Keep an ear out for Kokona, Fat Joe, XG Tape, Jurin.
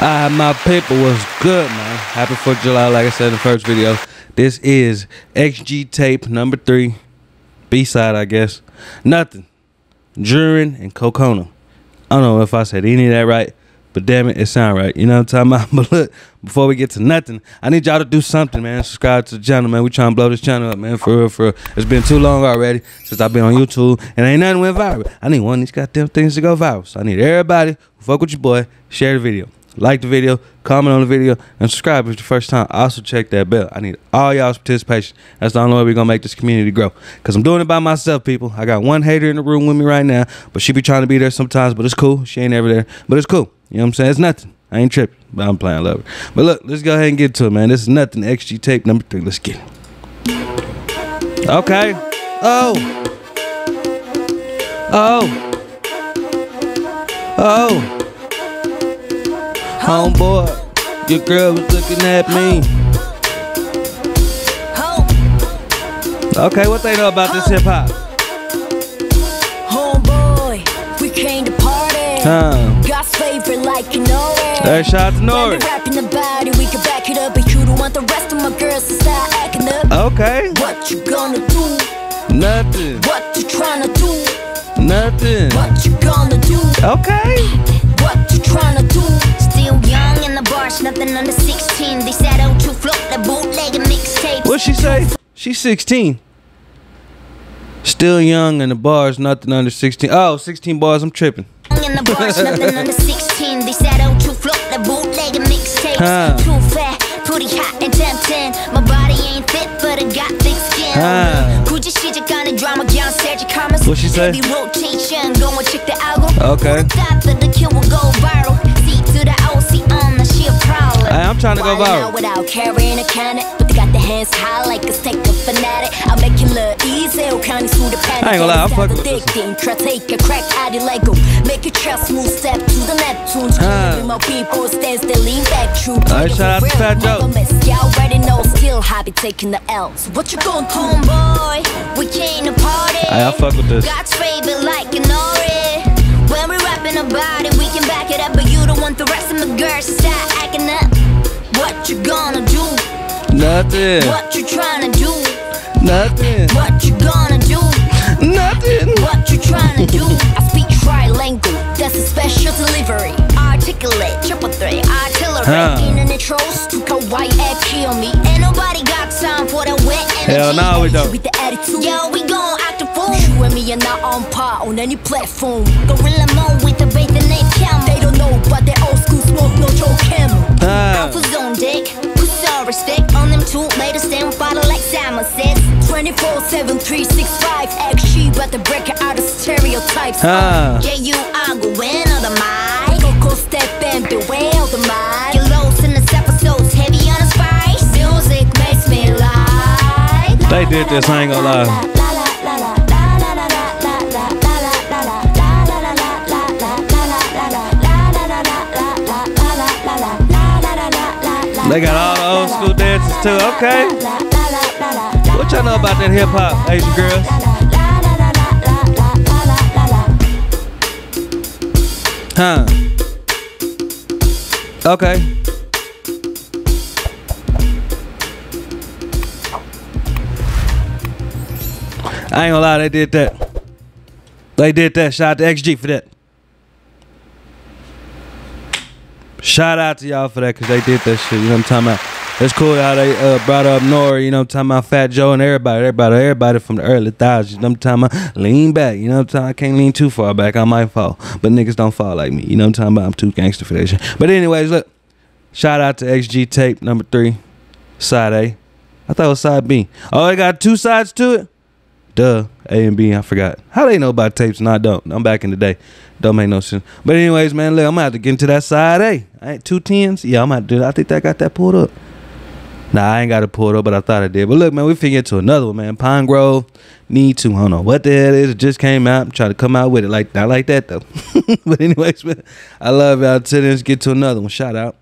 My people, was good, man? Happy 4th of July, like I said in the first video. This is XG Tape number 3, B-side, I guess. Nothing. Jurin and Kokona. I don't know if I said any of that right, but damn it, it sound right. You know what I'm talking about? But look, before we get to nothing, I need y'all to do something, man. Subscribe to the channel, man. We trying to blow this channel up, man. For real, for real. It's been too long already since I've been on YouTube, and ain't nothing went viral. I need one of these goddamn things to go viral. So I need everybody who fuck with your boy, share the video. Like the video, comment on the video, and subscribe if it's the first time. Also check that bell. I need all y'all's participation. That's the only way we're going to make this community grow. Because I'm doing it by myself, people. I got one hater in the room with me right now, but she be trying to be there sometimes, but it's cool. She ain't ever there, but it's cool. You know what I'm saying? It's nothing. I ain't tripping, but I'm playing love it. But look, let's go ahead and get to it, man. This is nothing. XG tape number 3. Let's get it. Okay. Oh. Oh. Oh. Homeboy, your girl was looking at me. Okay, what they know about this hip-hop? Homeboy, we came to party. God's favorite like you know it. Hey, shout out to Nori. Rapping about it, we can back it up, but you don't want the rest of my girls to start acting up. Okay. What you gonna do? Nothing. What you tryna do? Nothing. What you gonna do? Okay. What you tryna do? Young in the bars, nothing under 16. They said out to float the bootleg and mixtape. What she say? She's 16. Still young in the bars, nothing under 16. Oh, 16 bars, I'm tripping. Young in the bars, nothing under 16. They said out to float the bootleg and mixtape. Too fat, pretty hot and tempting. My body ain't fit, but it got thick skin. What she say? Rotation, go and check the album. Okay. The kid will go viral. I'm trying to go viral. Without carrying a cannon, but got the hands high like a second fanatic. I'll make you look easy. County through the panic. I ain't gonna lie, I'm fucking with this. Try take a crack at it like make a chest move, step to the Neptune. My people stands, they lean back true. Shout out to Fat Joe. Y'all already know, still happy taking the L's. What you gonna do, boy? We came to party. I fuck with this. God's favorite like an orange. When we rapping about it, we can back it up, but you don't want the rest of the girls to start acting up. What you gonna do? Nothing. What you tryna do? Nothing. What you gonna do? Nothing. What you tryna do? I speak trilingual. That's a special delivery. Articulate, triple three, artillery. In the trolls to go white and kill me. Ain't nobody got time for that wet energy. Hell no, we don't. With the attitude. Yo, we gon' act the fool. You and me are not on par on any platform. Gorilla mode with the bait and they count. They don't know, but they old school smoke no Joe Camel. Respect on them two, made us stand follow like Simon says. 24/7, 365 XG, but the breaker out of stereotypes. Yeah, you are going on the mic. Go step and beware of the mic. Your lows in this episode's heavy on the spice. Music makes me lie. They did this, I ain't gonna lie. They got all the old school dances too, okay. What y'all know about that hip hop, Asian girls? Okay. I ain't gonna lie, they did that. They did that, shout out to XG for that. Shout out to y'all for that, because they did that shit, you know what I'm talking about. It's cool how they brought up Nori, you know what I'm talking about, Fat Joe and everybody from the early 2000s, you know what I'm talking about. Lean back, you know what I'm talking about. I can't lean too far back, I might fall, but niggas don't fall like me, you know what I'm talking about. I'm too gangster for that shit. But anyways, look, shout out to XG Tape number 3, side A. I thought it was side B. Oh, it got two sides to it? Duh, A and B, I forgot. How they know about tapes and I don't? I'm back in the day. Don't make no sense. But anyways, man, look, I'm going to have to get into that side A. I ain't 2 tens. Yeah, I'm going to do that. I think I got that pulled up. Nah, I ain't got it pulled up, but I thought I did. But look, man, we finna get to another one, man. Pine Grove, need to. I don't know what the hell it is. It just came out. I'm trying to come out with it. Like, not like that, though. But anyways, man, I love y'all. Let's get to another one. Shout out.